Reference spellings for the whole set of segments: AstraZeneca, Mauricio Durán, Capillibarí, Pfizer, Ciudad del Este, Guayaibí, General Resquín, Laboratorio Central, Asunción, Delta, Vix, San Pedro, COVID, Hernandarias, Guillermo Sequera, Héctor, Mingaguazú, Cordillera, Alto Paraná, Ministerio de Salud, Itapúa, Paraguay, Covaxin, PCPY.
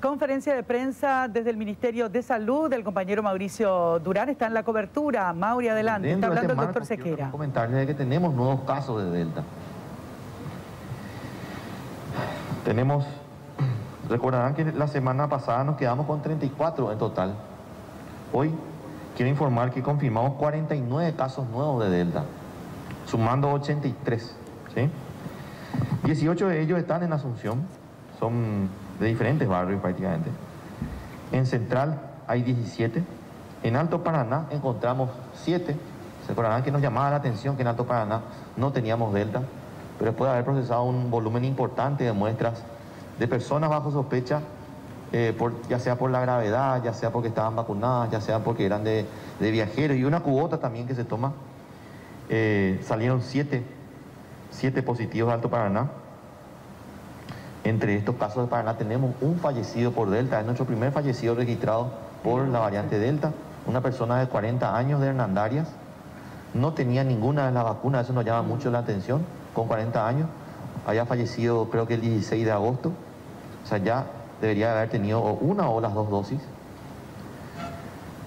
Conferencia de prensa desde el Ministerio de Salud del compañero Mauricio Durán. Está en la cobertura. Mauri, adelante. Está hablando el doctor Sequera. Comentarles que tenemos nuevos casos de Delta. Tenemos, recordarán que la semana pasada nos quedamos con 34 en total. Hoy quiero informar que confirmamos 49 casos nuevos de Delta, sumando 83. ¿Sí? 18 de ellos están en Asunción, son de diferentes barrios prácticamente. En Central hay 17. En Alto Paraná encontramos 7. Se acordarán que nos llamaba la atención que en Alto Paraná no teníamos Delta, pero después de haber procesado un volumen importante de muestras de personas bajo sospecha, ya sea por la gravedad, ya sea porque estaban vacunadas, ya sea porque eran de viajeros, y una cubota también que se toma, salieron 7 positivos de Alto Paraná. Entre estos casos de Paraná tenemos un fallecido por Delta. Es nuestro primer fallecido registrado por la variante Delta. Una persona de 40 años de Hernandarias. No tenía ninguna de las vacunas, eso nos llama mucho la atención. Con 40 años. Había fallecido creo que el 16 de agosto. O sea, ya debería haber tenido una o las dos dosis.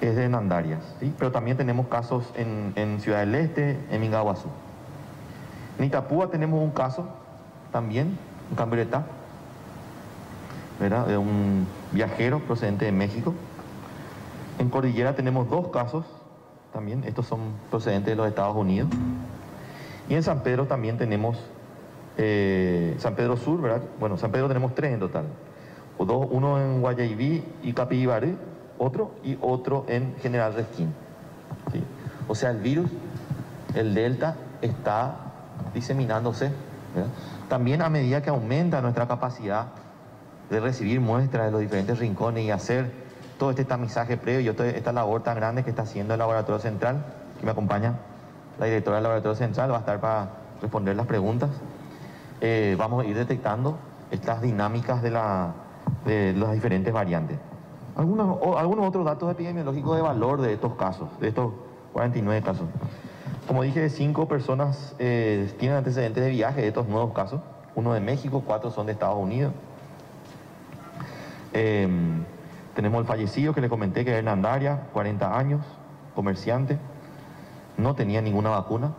Es de Hernandarias, ¿sí? Pero también tenemos casos en Ciudad del Este, en Mingaguazú. En Itapúa tenemos un caso también, un camioneta, ¿verdad?, de un viajero procedente de México. En Cordillera tenemos 2 casos, también estos son procedentes de los Estados Unidos. Y en San Pedro también tenemos, San Pedro Sur, ¿verdad? Bueno, San Pedro tenemos 3 en total. Uno en Guayaibí y Capillibarí, otro en General Resquín. ¿Sí? O sea, el virus, el Delta, está diseminándose, ¿verdad? También a medida que aumenta nuestra capacidad de recibir muestras de los diferentes rincones y hacer todo este tamizaje previo y esta labor tan grande que está haciendo el Laboratorio Central, que me acompaña la directora del Laboratorio Central, va a estar para responder las preguntas. Vamos a ir detectando estas dinámicas de las diferentes variantes. Algunos otros datos epidemiológicos de valor de estos casos, de estos 49 casos. Como dije, 5 personas tienen antecedentes de viaje de estos nuevos casos. Uno de México, 4 son de Estados Unidos. Tenemos el fallecido que le comenté, que es Hernandarias, 40 años, comerciante, no tenía ninguna vacuna.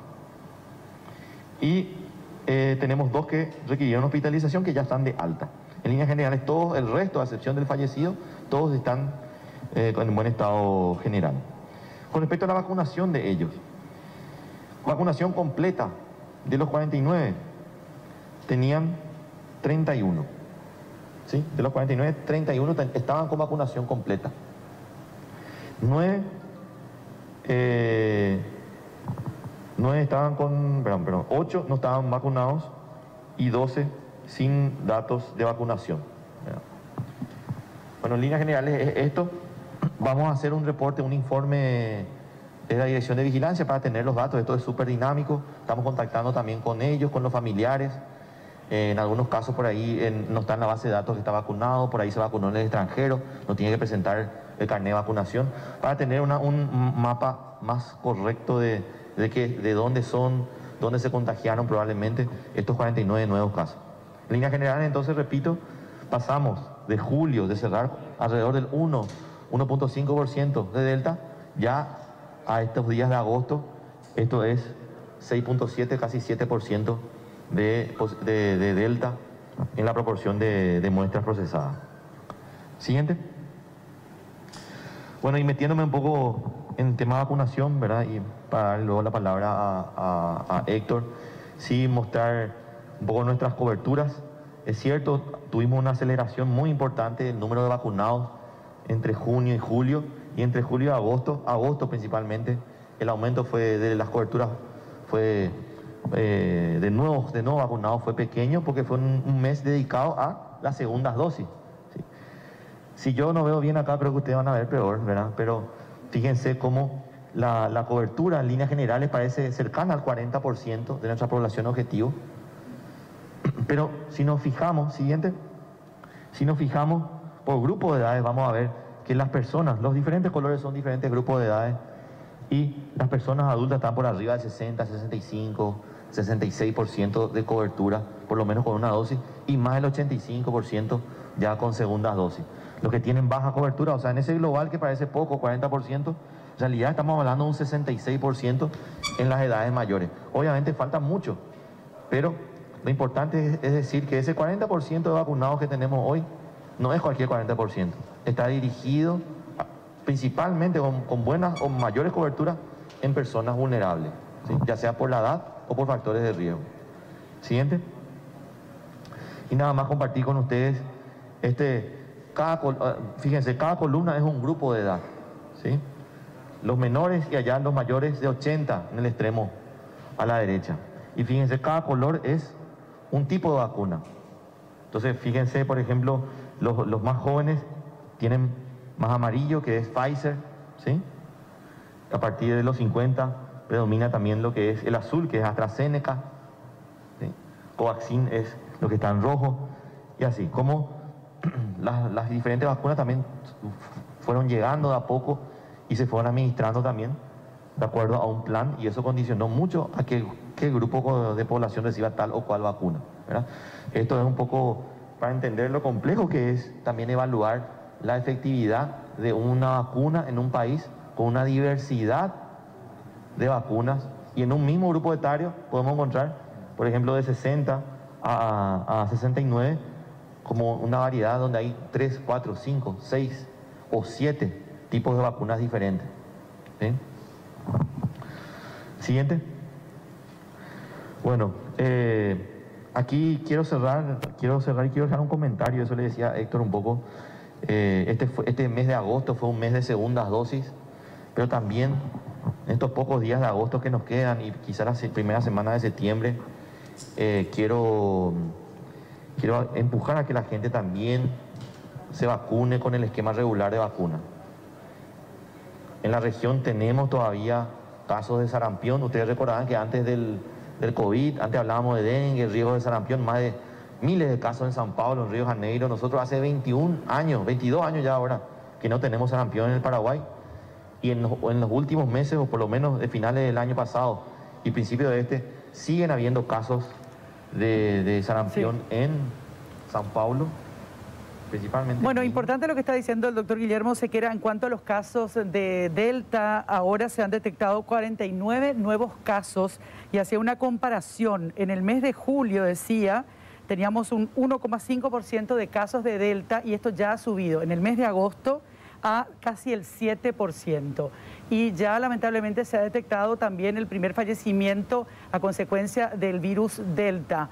Y tenemos 2 que requirieron hospitalización, que ya están de alta. En líneas generales, todos, el resto, a excepción del fallecido, todos están en buen estado general. Con respecto a la vacunación de ellos, vacunación completa de los 49, tenían 31. ¿Sí? De los 49, 31 estaban con vacunación completa. 9 estaban con... Perdón, 8 no estaban vacunados y 12 sin datos de vacunación. Bueno, en líneas generales es esto. Vamos a hacer un reporte, un informe de la Dirección de Vigilancia para tener los datos. Esto es súper dinámico. Estamos contactando también con ellos, con los familiares. En algunos casos por ahí no está en la base de datos que está vacunado, por ahí se vacunó en el extranjero, no tiene que presentar el carnet de vacunación, para tener un mapa más correcto de dónde son, dónde se contagiaron probablemente estos 49 nuevos casos. En líneas generales, entonces, repito, pasamos de julio de cerrar alrededor del 1.5% de Delta, ya a estos días de agosto, esto es 6.7, casi 7%. De Delta en la proporción de muestras procesadas. Siguiente. Bueno, y metiéndome un poco en tema de vacunación, ¿verdad? Y para dar luego la palabra a Héctor, sí mostrar un poco nuestras coberturas. Es cierto, tuvimos una aceleración muy importante del número de vacunados entre junio y julio, y entre julio y agosto, principalmente, el aumento fue de las coberturas fue... de nuevo vacunado fue pequeño porque fue un mes dedicado a las segundas dosis. ¿Sí? Si yo no veo bien acá, creo que ustedes van a ver peor, ¿verdad? Pero fíjense cómo la cobertura en líneas generales parece cercana al 40% de nuestra población objetivo. Pero si nos fijamos, siguiente, si nos fijamos por grupo de edades, vamos a ver que las personas, los diferentes colores son diferentes grupos de edades, y las personas adultas están por arriba de 60, 65, 66% de cobertura, por lo menos con una dosis, y más del 85% ya con segundas dosis. Los que tienen baja cobertura, o sea, en ese global que parece poco, 40%, en realidad estamos hablando de un 66% en las edades mayores. Obviamente falta mucho, pero lo importante es decir que ese 40% de vacunados que tenemos hoy no es cualquier 40%. Está dirigido principalmente con buenas o mayores coberturas en personas vulnerables, ¿sí? Ya sea por la edad o por factores de riesgo. Siguiente. Y nada más compartir con ustedes fíjense, cada columna es un grupo de edad, ¿sí? Los menores y allá los mayores de 80 en el extremo a la derecha. Y fíjense, cada color es un tipo de vacuna. Entonces, fíjense, por ejemplo, los más jóvenes tienen más amarillo, que es Pfizer, ¿sí? A partir de los 50 predomina también lo que es el azul, que es AstraZeneca, ¿sí? Covaxin es lo que está en rojo, y así como las diferentes vacunas también fueron llegando de a poco y se fueron administrando también de acuerdo a un plan, y eso condicionó mucho a que el grupo de población reciba tal o cual vacuna, ¿verdad? Esto es un poco para entender lo complejo que es también evaluar la efectividad de una vacuna en un país con una diversidad de vacunas, y en un mismo grupo etario podemos encontrar, por ejemplo, de 60 a 69 como una variedad donde hay 3, 4, 5, 6 o 7 tipos de vacunas diferentes, ¿sí? Siguiente. Bueno, aquí quiero cerrar y quiero dejar un comentario. Eso le decía a Héctor un poco. Este mes de agosto fue un mes de segundas dosis, pero también en estos pocos días de agosto que nos quedan y quizás la primera semana de septiembre, quiero empujar a que la gente también se vacune con el esquema regular de vacuna. En la región tenemos todavía casos de sarampión. Ustedes recordarán que antes del COVID, antes hablábamos de dengue, riesgo de sarampión, más de miles de casos en San Pablo, en Río de Janeiro. Nosotros hace 21 años, 22 años ya ahora, que no tenemos sarampión en el Paraguay. Y en los últimos meses, o por lo menos de finales del año pasado y principio de este, siguen habiendo casos de sarampión, sí, en San Pablo, principalmente. Bueno, importante lo que está diciendo el doctor Guillermo Sequera en cuanto a los casos de Delta. Ahora se han detectado 49 nuevos casos, y hacía una comparación. En el mes de julio, decía, teníamos un 1,5% de casos de Delta, y esto ya ha subido en el mes de agosto a casi el 7%. Y ya lamentablemente se ha detectado también el primer fallecimiento a consecuencia del virus Delta.